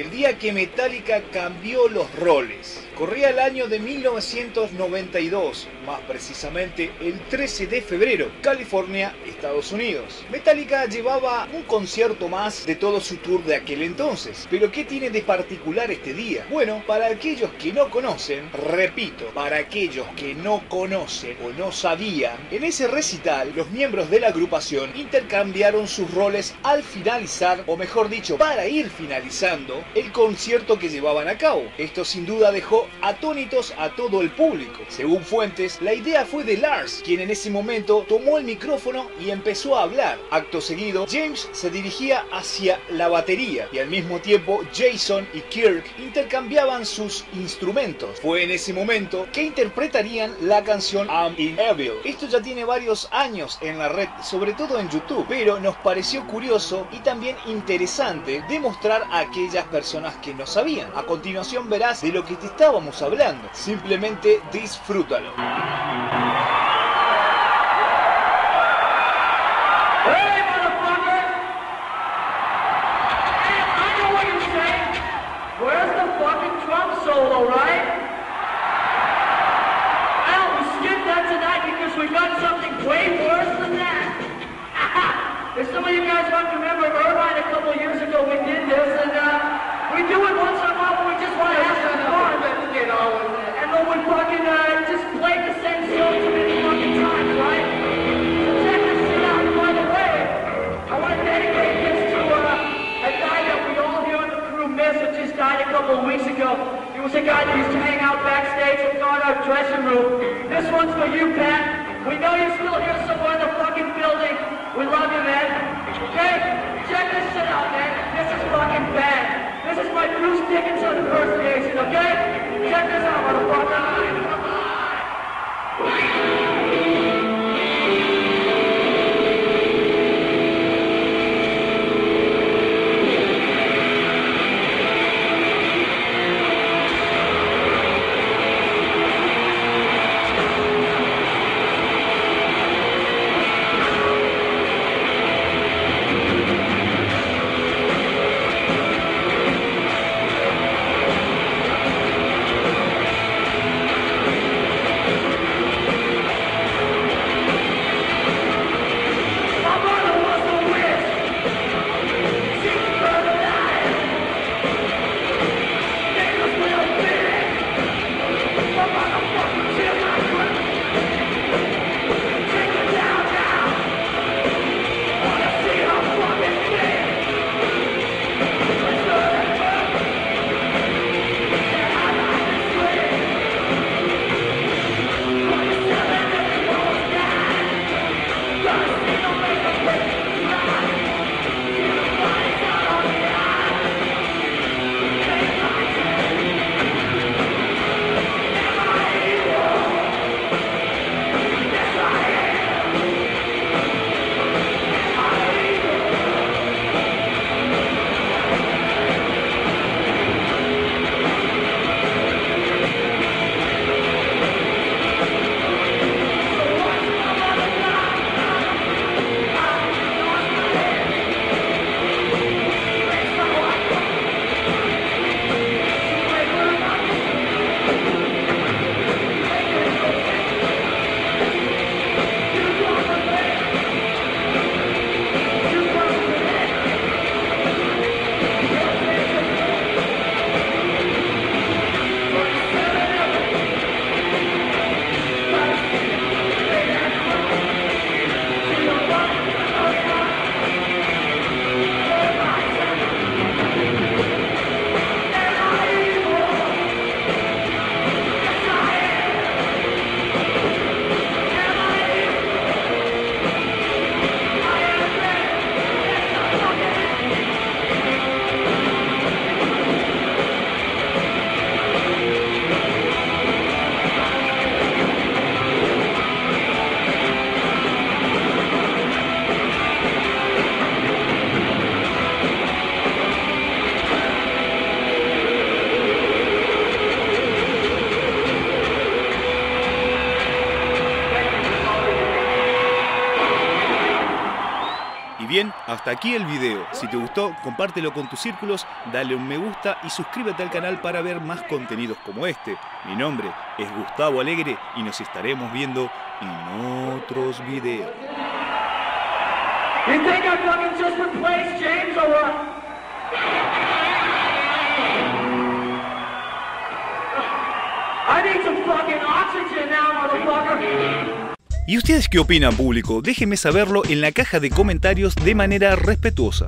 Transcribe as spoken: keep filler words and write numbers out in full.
el día que Metallica cambió los roles. Corría el año de mil novecientos noventa y dos, más precisamente el trece de febrero, California, Estados Unidos. Metallica llevaba un concierto más de todo su tour de aquel entonces. Pero ¿qué tiene de particular este día? Bueno, para aquellos que no conocen, repito, para aquellos que no conocen o no sabían, en ese recital los miembros de la agrupación intercambiaron sus roles al finalizar, o mejor dicho, para ir finalizando el concierto que llevaban a cabo. Esto sin duda dejó atónitos a todo el público. Según fuentes, la idea fue de Lars, quien en ese momento tomó el micrófono y empezó a hablar. Acto seguido, James se dirigía hacia la batería y al mismo tiempo Jason y Kirk intercambiaban sus instrumentos. Fue en ese momento que interpretarían la canción Am I Evil. Esto ya tiene varios años en la red, sobre todo en YouTube, pero nos pareció curioso y también interesante demostrar a aquellas personas que no sabían. A continuación verás de lo que te estábamos hablando, simplemente disfrútalo. Hasta aquí el video. Si te gustó, compártelo con tus círculos, dale un me gusta y suscríbete al canal para ver más contenidos como este. Mi nombre es Gustavo Alegre y nos estaremos viendo en otros videos. You think I fucking just replaced James or what? I need some fucking oxygen now, motherfucker. ¿Y ustedes qué opinan, público? Déjenme saberlo en la caja de comentarios de manera respetuosa.